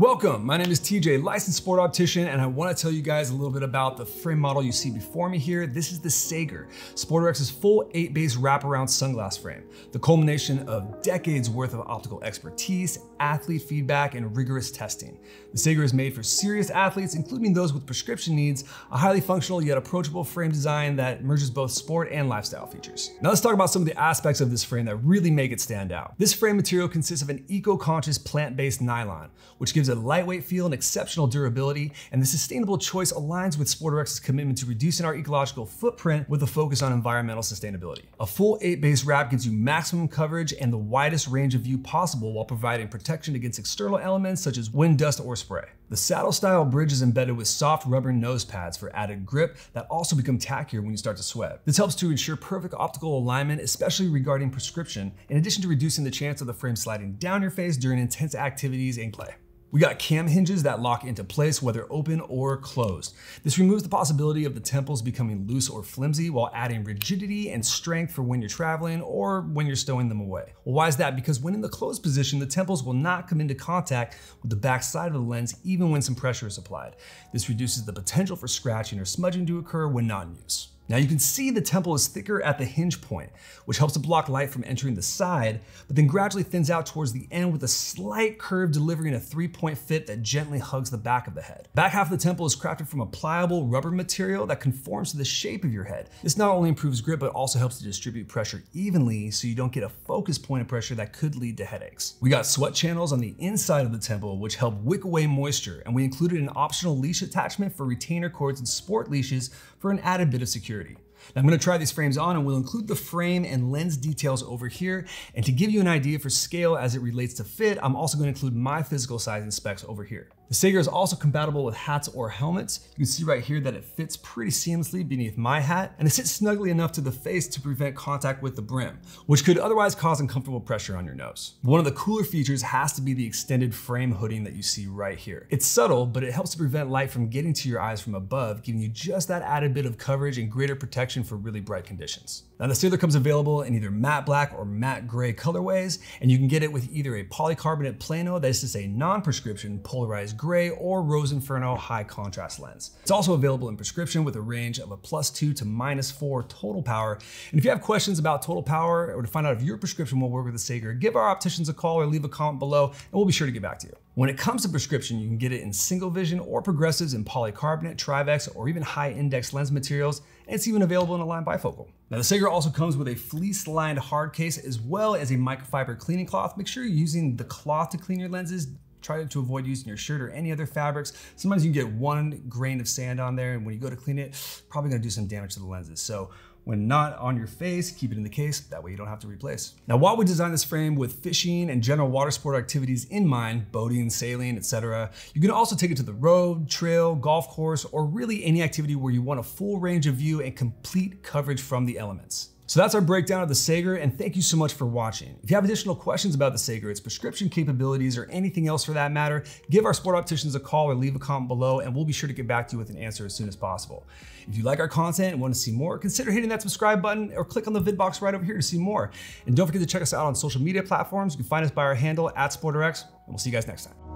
Welcome, my name is TJ, licensed sport optician, and I wanna tell you guys a little bit about the frame model you see before me here. This is the Saeger, SportRx's full 8-base wraparound sunglass frame, the culmination of decades worth of optical expertise, athlete feedback, and rigorous testing. The Saeger is made for serious athletes, including those with prescription needs, a highly functional yet approachable frame design that merges both sport and lifestyle features. Now let's talk about some of the aspects of this frame that really make it stand out. This frame material consists of an eco-conscious plant-based nylon, which gives a lightweight feel and exceptional durability, and the sustainable choice aligns with SportRx's commitment to reducing our ecological footprint with a focus on environmental sustainability. A full 8-base wrap gives you maximum coverage and the widest range of view possible while providing protection against external elements such as wind, dust, or spray. The saddle style bridge is embedded with soft rubber nose pads for added grip that also become tackier when you start to sweat. This helps to ensure perfect optical alignment, especially regarding prescription, in addition to reducing the chance of the frame sliding down your face during intense activities and play. We got cam hinges that lock into place whether open or closed. This removes the possibility of the temples becoming loose or flimsy while adding rigidity and strength for when you're traveling or when you're stowing them away. Well, why is that? Because when in the closed position, the temples will not come into contact with the back side of the lens even when some pressure is applied. This reduces the potential for scratching or smudging to occur when not in use. Now you can see the temple is thicker at the hinge point, which helps to block light from entering the side, but then gradually thins out towards the end with a slight curve delivering a 3-point fit that gently hugs the back of the head. Back half of the temple is crafted from a pliable rubber material that conforms to the shape of your head. This not only improves grip, but also helps to distribute pressure evenly so you don't get a focus point of pressure that could lead to headaches. We got sweat channels on the inside of the temple, which help wick away moisture, and we included an optional leash attachment for retainer cords and sport leashes for an added bit of security. Now I'm going to try these frames on and we'll include the frame and lens details over here. And to give you an idea for scale as it relates to fit, I'm also going to include my physical size and specs over here. The Saeger is also compatible with hats or helmets. You can see right here that it fits pretty seamlessly beneath my hat, and it sits snugly enough to the face to prevent contact with the brim, which could otherwise cause uncomfortable pressure on your nose. One of the cooler features has to be the extended frame hooding that you see right here. It's subtle, but it helps to prevent light from getting to your eyes from above, giving you just that added bit of coverage and greater protection for really bright conditions. Now the Saeger comes available in either matte black or matte gray colorways, and you can get it with either a polycarbonate plano, that is to say non-prescription polarized gray, or Rose Inferno high contrast lens. It's also available in prescription with a range of a +2 to -4 total power. And if you have questions about total power or to find out if your prescription will work with the Saeger, give our opticians a call or leave a comment below and we'll be sure to get back to you. When it comes to prescription, you can get it in single vision or progressives in polycarbonate, Trivex, or even high index lens materials. And it's even available in a line bifocal. Now the Saeger also comes with a fleece lined hard case as well as a microfiber cleaning cloth. Make sure you're using the cloth to clean your lenses. Try to avoid using your shirt or any other fabrics. Sometimes you can get one grain of sand on there, and when you go to clean it, probably gonna do some damage to the lenses. So when not on your face, keep it in the case. That way you don't have to replace. Now, while we designed this frame with fishing and general water sport activities in mind, boating, sailing, etc., you can also take it to the road, trail, golf course, or really any activity where you want a full range of view and complete coverage from the elements. So that's our breakdown of the Saeger, and thank you so much for watching. If you have additional questions about the Saeger, its prescription capabilities, or anything else for that matter, give our sport opticians a call or leave a comment below and we'll be sure to get back to you with an answer as soon as possible. If you like our content and want to see more, consider hitting that subscribe button or click on the vid box right over here to see more. And don't forget to check us out on social media platforms. You can find us by our handle @SportRx, and we'll see you guys next time.